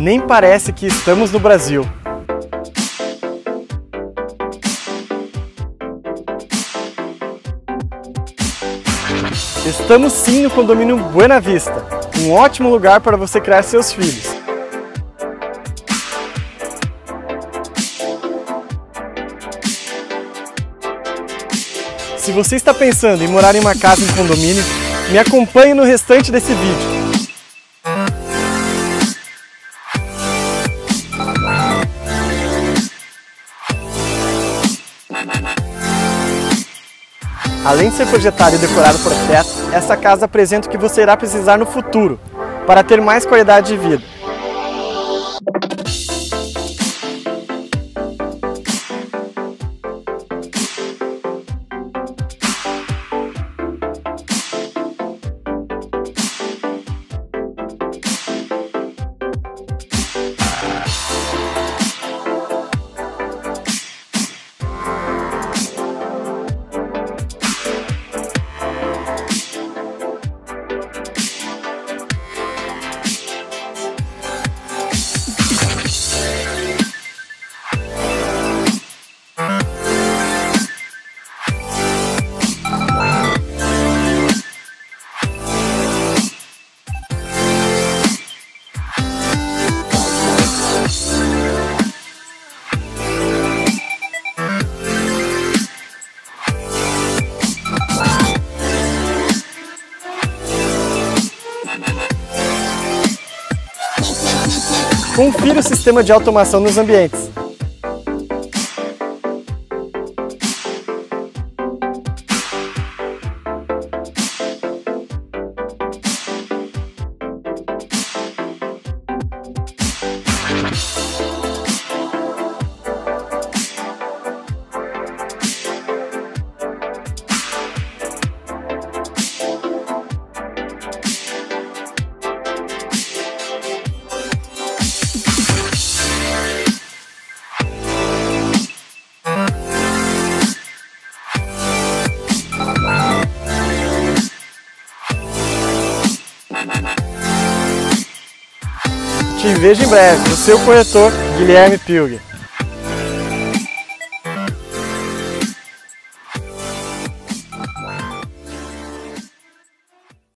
Nem parece que estamos no Brasil. Estamos sim no condomínio Buena Vista, um ótimo lugar para você criar seus filhos. Se você está pensando em morar em uma casa em condomínio, me acompanhe no restante desse vídeo. Além de ser projetada e decorada por arquiteto, essa casa apresenta o que você irá precisar no futuro, para ter mais qualidade de vida. Confira o sistema de automação nos ambientes. Te vejo em breve, o seu corretor Guilherme Pilger.